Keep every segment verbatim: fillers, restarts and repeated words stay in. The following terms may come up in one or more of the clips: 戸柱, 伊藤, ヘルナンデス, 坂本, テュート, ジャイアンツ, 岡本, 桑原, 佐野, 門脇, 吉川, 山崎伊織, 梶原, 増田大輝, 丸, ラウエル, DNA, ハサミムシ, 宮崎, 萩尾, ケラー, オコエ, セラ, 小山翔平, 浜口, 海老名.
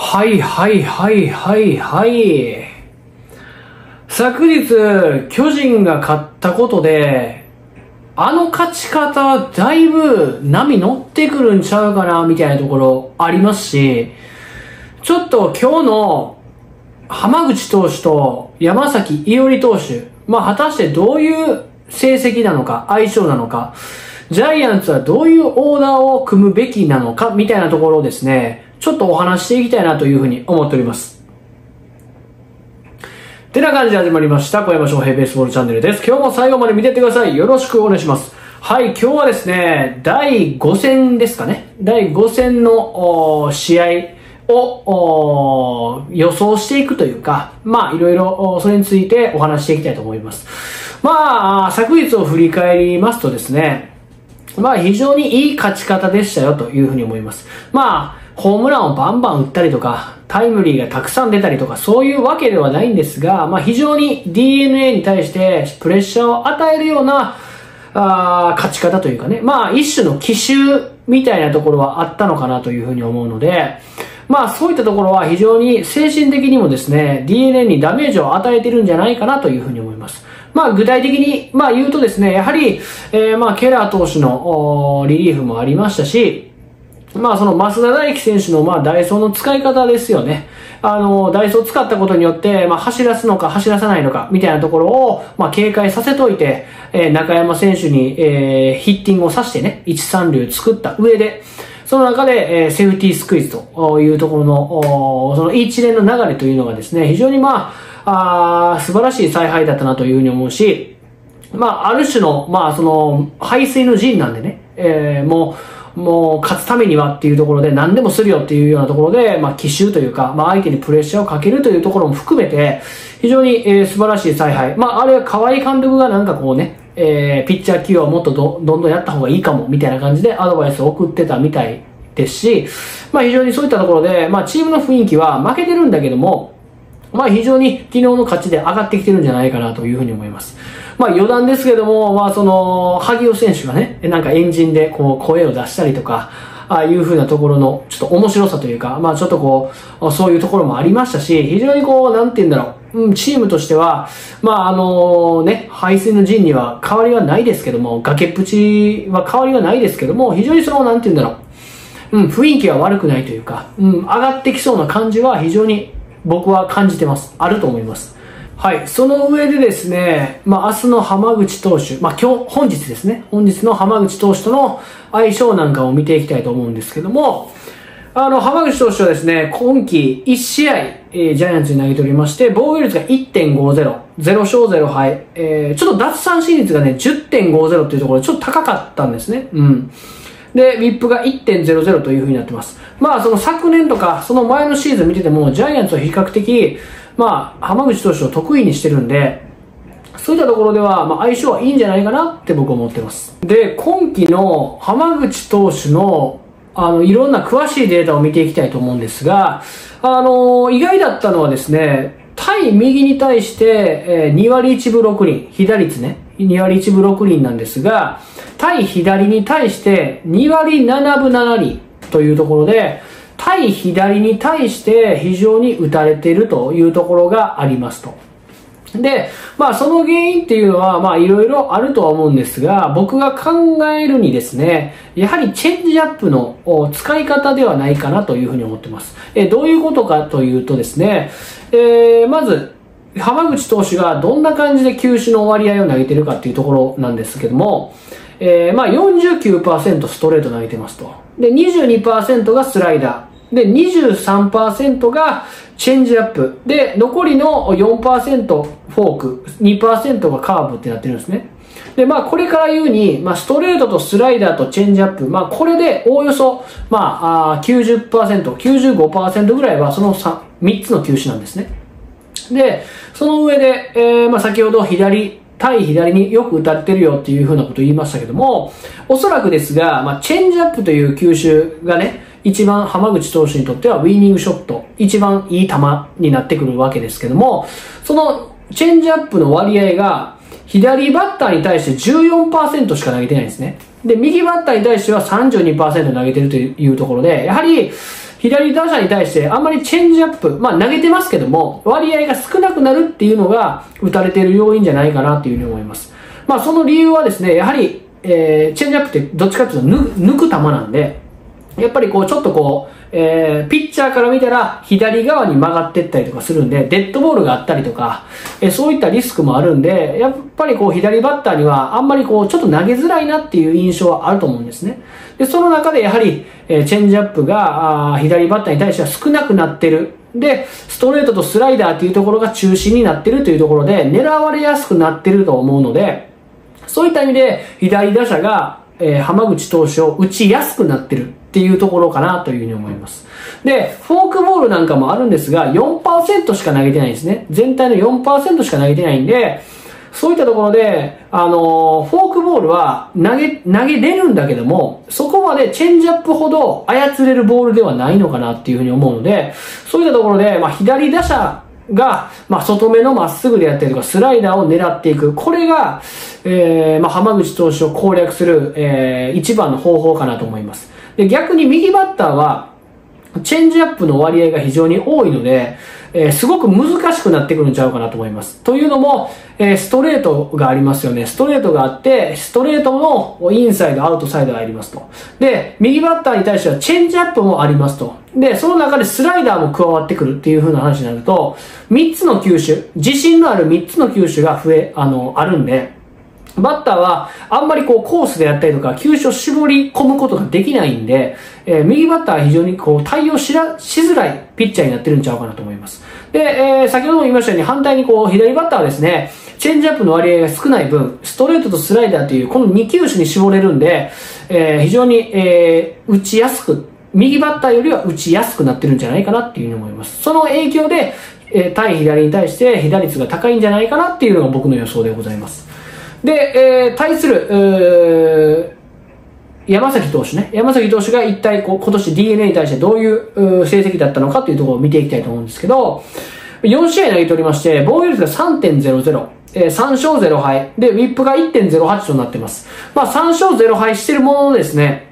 はいはいはいはいはい。昨日、巨人が勝ったことで、あの勝ち方、だいぶ波乗ってくるんちゃうかな、みたいなところありますし、ちょっと今日の浜口投手と山崎伊織投手、まあ果たしてどういう成績なのか、相性なのか、ジャイアンツはどういうオーダーを組むべきなのか、みたいなところをですね、ちょっとお話していきたいなというふうに思っております。てな感じで始まりました。小山翔平ベースボールチャンネルです。今日も最後まで見てってください。よろしくお願いします。はい、今日はですね、だいご戦ですかね。だいご戦の試合を予想していくというか、まあいろいろそれについてお話していきたいと思います。まあ、昨日を振り返りますとですね、まあ非常にいい勝ち方でしたよというふうに思います。まあ、ホームランをバンバン打ったりとか、タイムリーがたくさん出たりとか、そういうわけではないんですが、まあ非常に ディーエヌエー に対してプレッシャーを与えるような、あ勝ち方というかね、まあ一種の奇襲みたいなところはあったのかなというふうに思うので、まあそういったところは非常に精神的にもですね、ディーエヌエー にダメージを与えてるんじゃないかなというふうに思います。まあ具体的に、まあ言うとですね、やはり、えー、まあケラー投手のリリーフもありましたし、まあその増田大輝選手のまあダイソーの使い方ですよね。あの、ダイソーを使ったことによって、まあ走らすのか走らさないのかみたいなところを、まあ警戒させといて、えー、中山選手に、えー、ヒッティングをさしてね、一三塁作った上で、その中で、えー、セーフティースクイズというところの、その一連の流れというのがですね、非常にまあ、あ素晴らしい采配だったなというふうに思うし、まあある種の、まあその、背水の陣なんでね、えー、もう、もう勝つためにはっていうところで何でもするよっていうようなところで、まあ奇襲というか、まあ相手にプレッシャーをかけるというところも含めて、非常に、えー、素晴らしい采配。まああれは河合監督がなんかこうね、えー、ピッチャー起用をもっと ど, どんどんやった方がいいかもみたいな感じでアドバイスを送ってたみたいですし、まあ非常にそういったところで、まあチームの雰囲気は負けてるんだけども、まあ非常に昨日の勝ちで上がってきてるんじゃないかなというふうに思います。まあ余談ですけども、まあその、萩尾選手がね、なんか円陣でこう声を出したりとか、ああいうふうなところのちょっと面白さというか、まあちょっとこう、そういうところもありましたし、非常にこう、なんて言うんだろう、うん、チームとしては、まああのね、背水の陣には変わりはないですけども、崖っぷちは変わりはないですけども、非常にその、なんて言うんだろう、うん、雰囲気は悪くないというか、うん、上がってきそうな感じは非常に僕は感じてます。あると思います。はい。その上でですね、まあ明日の浜口投手、まあ今日、本日ですね、本日の浜口投手との相性なんかを見ていきたいと思うんですけども、あの、浜口投手はですね、今季いち試合、えー、ジャイアンツに投げておりまして、防御率が いってんごーぜろ、ゼロ勝ゼロ敗、えー、ちょっと奪三振率がね、じゅってんごーぜろ っていうところでちょっと高かったんですね。うん。で、ウィップが いってんぜろぜろ という風になってます。まあ、その昨年とか、その前のシーズン見てても、ジャイアンツは比較的、まあ、浜口投手を得意にしてるんで、そういったところでは、まあ、相性はいいんじゃないかなって僕は思ってます。で、今季の浜口投手の、あの、いろんな詳しいデータを見ていきたいと思うんですが、あの、意外だったのはですね、対右に対して、にわりいちぶろくりん、被打率ね、にわりいちぶろくりんなんですが、対左に対してにわりななぶななりんというところで、対左に対して非常に打たれているというところがありますと。で、まあその原因っていうのはまあいろいろあるとは思うんですが、僕が考えるにですね、やはりチェンジアップの使い方ではないかなというふうに思ってます。え、どういうことかというとですね、えー、まず、浜口投手がどんな感じで球種の割合を投げてるかっていうところなんですけども、えー、まあ よんじゅうきゅうパーセント ストレート投げてますと。で、にじゅうにパーセント がスライダー。で、にじゅうさんパーセント がチェンジアップ。で、残りの よんパーセント フォーク、にパーセント がカーブってなってるんですね。で、まあこれから言うに、まあストレートとスライダーとチェンジアップ、まあこれでおおよそ、まあ きゅうじゅっパーセント、きゅうじゅうごパーセント ぐらいはその 3, 3つの球種なんですね。で、その上で、えー、まあ先ほど左、対左によく打たれてるよっていうふうなことを言いましたけども、おそらくですが、まあ、チェンジアップという球種がね、一番浜口投手にとってはウィニングショット、一番いい球になってくるわけですけども、そのチェンジアップの割合が、左バッターに対して じゅうよんパーセント しか投げてないんですね。で、右バッターに対しては さんじゅうにパーセント 投げてるというところで、やはり、左打者に対してあんまりチェンジアップ、まあ投げてますけども、割合が少なくなるっていうのが打たれている要因じゃないかなというふうに思います。まあその理由はですね、やはり、えー、チェンジアップってどっちかっていうと抜く球なんで、やっぱりこうちょっとこう、えー、ピッチャーから見たら左側に曲がっていったりとかするんで、デッドボールがあったりとか、えー、そういったリスクもあるんで、やっぱりこう左バッターにはあんまりこうちょっと投げづらいなっていう印象はあると思うんですね。で、その中でやはり、えー、チェンジアップがあ左バッターに対しては少なくなってる。で、ストレートとスライダーっていうところが中心になってるというところで、狙われやすくなってると思うので、そういった意味で左打者が、えー、浜口投手を打ちやすくなってるっていうところかなというふうに思います。で、フォークボールなんかもあるんですが、よんパーセント しか投げてないんですね。全体の よんパーセント しか投げてないんで、そういったところで、あのー、フォークボールは投げ、投げれるんだけども、そこまでチェンジアップほど操れるボールではないのかなっていうふうに思うので、そういったところで、まあ、左打者が、まあ、外目のまっすぐであったりとか、スライダーを狙っていく。これが、えー、まあ、浜口投手を攻略する、えー、一番の方法かなと思います。で、逆に右バッターは、チェンジアップの割合が非常に多いので、えー、すごく難しくなってくるんちゃうかなと思います。というのも、えー、ストレートがありますよね。ストレートがあって、ストレートのインサイド、アウトサイドがありますと。で、右バッターに対してはチェンジアップもありますと。で、その中でスライダーも加わってくるっていう風な話になると、みっつの球種、自信のあるみっつの球種が増え、あの、あるんで、バッターはあんまりこうコースであったりとか球種を絞り込むことができないんで、えー、右バッターは非常にこう対応しら、しづらいピッチャーになってるんちゃうかなと思います。で、えー、先ほども言いましたように反対にこう左バッターはですね、チェンジアップの割合が少ない分、ストレートとスライダーというこのに球種に絞れるんで、えー、非常に、えー、打ちやすく、右バッターよりは打ちやすくなってるんじゃないかなっていうふうに思います。その影響で、えー、対左に対して被打率が高いんじゃないかなっていうのが僕の予想でございます。で、えー、対する、えー、山崎投手ね。山崎投手が一体こう今年 ディーエヌエー に対してどういう成績だったのかというところを見ていきたいと思うんですけど、よん試合投げておりまして、防御率が さんてんぜろぜろ、えー、さんしょうぜろはい、で、ウィップが いってんぜろはち となってます。まあ、さんしょうぜろはいしてるものですね、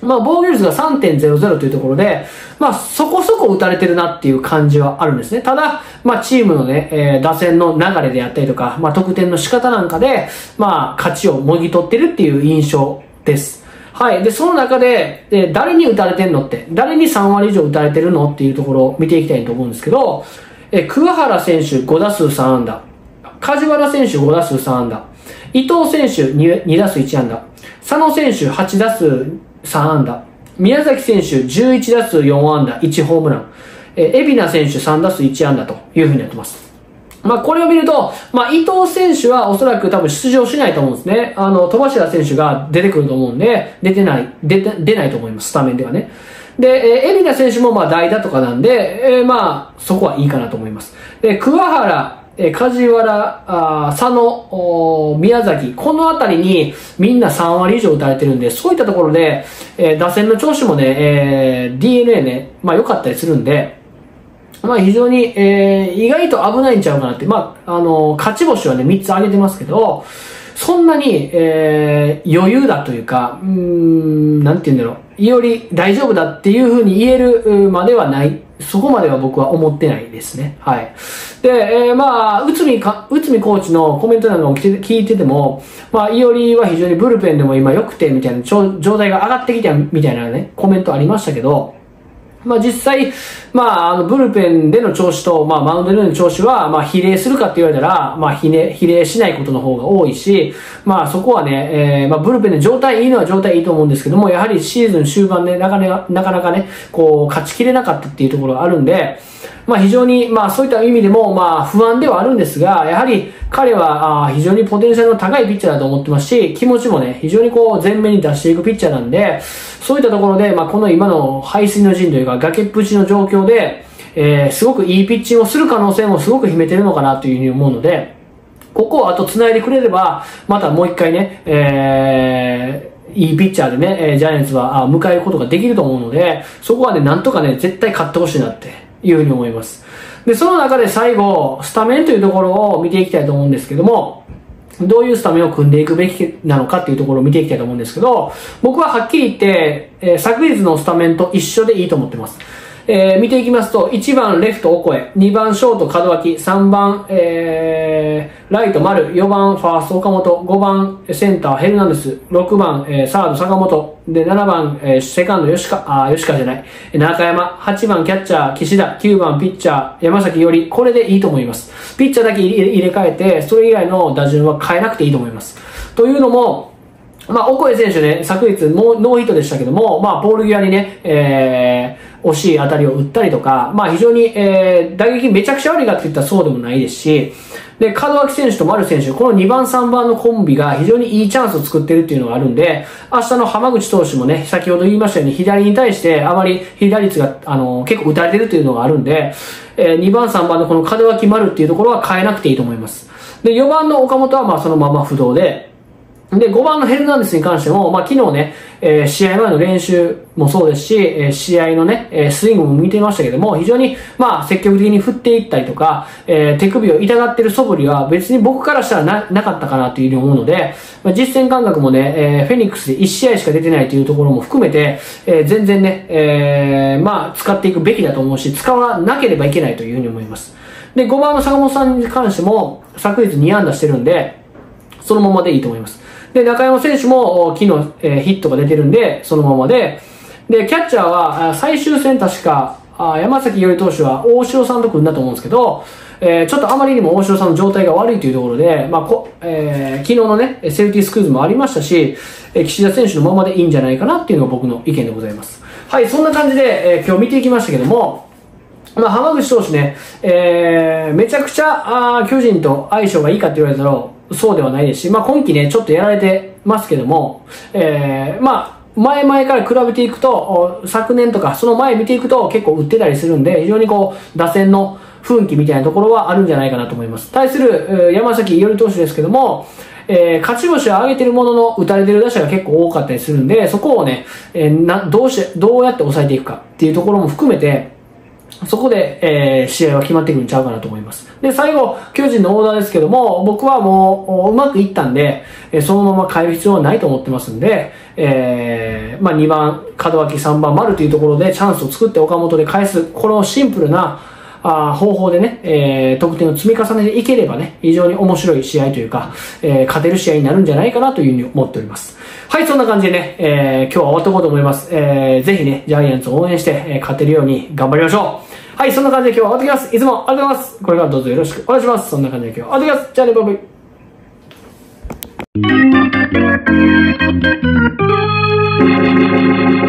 まあ、防御率が さんてんぜろぜろ というところで、まあ、そこそこ打たれてるなっていう感じはあるんですね。ただ、まあ、チームのね、えー、打線の流れであったりとか、まあ、得点の仕方なんかで、まあ、勝ちをもぎ取ってるっていう印象です。はい。で、その中で、えー、誰に打たれてんのって、誰にさんわり以上打たれてるのっていうところを見ていきたいと思うんですけど、えー、桑原選手ごだすうさんあんだ、梶原選手ごだすうさんあんだ、伊藤選手 に, に打数いち安打、佐野選手はちだすうさんあんだ、宮崎選手じゅういちだすうよんあんだいちホームラン、えー、海老名選手さんだすういちあんだというふうになってます。まあ、これを見ると、まあ、伊藤選手はおそらく多分出場しないと思うんですね。あの、戸柱選手が出てくると思うんで、出てない、出て、出ないと思います、スタメンではね。で、えー、海老名選手もまあ代打とかなんで、えー、まあ、そこはいいかなと思います。で、桑原、えー、梶原、あ佐野、宮崎、このあたりにみんなさんわり以上打たれてるんで、そういったところで、えー、打線の調子もね、えー、ディーエヌエー ね、まあ良かったりするんで、まあ非常に、えー、意外と危ないんちゃうかなって、まあ、あのー、勝ち星はね、みっつ挙げてますけど、そんなに、えー、余裕だというか、うーん、なんて言うんだろう、より大丈夫だっていうふうに言えるまではない。そこまでは僕は思ってないですね。はい。で、えー、まあ、内海か、内海コーチのコメントなどを聞いてても、まあ、いおりは非常にブルペンでも今良くて、みたいな、状態が上がってきた、みたいなね、コメントありましたけど、まあ、実際、まあ、あの、ブルペンでの調子と、まあ、マウンドでの調子は、まあ、比例するかって言われたら、まあ、比例、比例しないことの方が多いし、まあ、そこはね、えー、まあ、ブルペンで状態いいのは状態いいと思うんですけども、やはりシーズン終盤で、ね、なかなか、なかなかね、こう、勝ちきれなかったっていうところがあるんで、まあ、非常に、まあ、そういった意味でも、まあ、不安ではあるんですが、やはり、彼は、あ非常にポテンシャルの高いピッチャーだと思ってますし、気持ちもね、非常にこう、前面に出していくピッチャーなんで、そういったところで、まあ、この今の排水の陣というか、崖っぷちの状況で、えー、すごくいいピッチングをする可能性もすごく秘めてるのかなというふうに思うので、ここをあと繋いでくれれば、またもう一回ね、えー、いいピッチャーでね、えー、ジャイアンツはあ迎えることができると思うので、そこはね、なんとかね、絶対勝ってほしいなっていうふうに思います。で、その中で最後、スタメンというところを見ていきたいと思うんですけども、どういうスタメンを組んでいくべきなのかっていうところを見ていきたいと思うんですけど、僕ははっきり言って、えー、昨日のスタメンと一緒でいいと思ってます。えー、見ていきますと、いちばんレフトオコエ、にばんショート門脇、さんばん、えー、ライト丸、よばんファースト岡本、ごばんセンターヘルナンデス、ろくばん、えー、サード坂本、でななばん、えー、セカンド吉川、あ、吉川じゃない、中山、はちばんキャッチャー岸田、きゅうばんピッチャー山崎より、これでいいと思います。ピッチャーだけ入れ替えて、それ以外の打順は変えなくていいと思います。というのも、まあ、オコエ選手ね、昨日ノーヒットでしたけども、まあ、ボール際にね、えー、惜しい当たりを打ったりとか、まあ、非常に、えー、打撃めちゃくちゃ悪いかって言ったらそうでもないですし、で、門脇選手と丸選手、このにばんさんばんのコンビが非常にいいチャンスを作ってるっていうのがあるんで、明日の浜口投手もね、先ほど言いましたように左に対してあまり被打率が、あの、結構打たれてるっていうのがあるんで、えー、にばんさんばんのこの門脇丸っていうところは変えなくていいと思います。で、よばんの岡本はまあそのまま不動で、で、ごばんのヘルナンデスに関しても、まあ、昨日ね、えー、試合前の練習もそうですし、えー、試合のね、えー、スイングも見てましたけども、非常に、まあ、積極的に振っていったりとか、えー、手首を痛がってる素振りは別に僕からしたら な, なかったかなというふうに思うので、まあ、実戦感覚もね、えー、フェニックスでいち試合しか出てないというところも含めて、えー、全然ね、えー、まあ、使っていくべきだと思うし、使わなければいけないというふうに思います。で、ごばんの坂本さんに関しても、昨日に安打してるんで、そのままでいいと思います。で、中山選手も昨日、えー、ヒットが出てるんで、そのままで。で、キャッチャーは、最終戦確か、山崎伊織投手は大城さんと組んだと思うんですけど、えー、ちょっとあまりにも大城さんの状態が悪いというところで、まあこえー、昨日のね、セーフティースクイズもありましたし、えー、岸田選手のままでいいんじゃないかなっていうのが僕の意見でございます。はい、そんな感じで、えー、今日見ていきましたけども、まあ、浜口投手ね、えー、めちゃくちゃ、あ巨人と相性がいいかって言われたら、そうではないですし、まあ、今季ね、ちょっとやられてますけども、えー、まあ、前々から比べていくと、昨年とか、その前見ていくと結構売ってたりするんで、非常にこう、打線の奮起みたいなところはあるんじゃないかなと思います。対する、山崎伊織投手ですけども、えー、勝ち星を上げてるものの、打たれてる打者が結構多かったりするんで、そこをね、えー、な、どうして、どうやって抑えていくかっていうところも含めて、そこで、えー、試合は決まってくるんちゃうかなと思います。で、最後、巨人のオーダーですけども、僕はもう、うまくいったんで、えー、そのまま変える必要はないと思ってますんで、えー、まあ、にばん、門脇、さんばん、丸というところでチャンスを作って岡本で返す、このシンプルな、あ方法でね、えー、得点を積み重ねていければね、非常に面白い試合というか、えー、勝てる試合になるんじゃないかなというふうに思っております。はい、そんな感じでね、えー、今日は終わっておこうと思います。えー、ぜひね、ジャイアンツを応援して、えー、勝てるように頑張りましょう。はい、そんな感じで今日は終わってきます。いつもありがとうございます。これからどうぞよろしくお願いします。そんな感じで今日は終わってきます。じゃあね、バイバイ。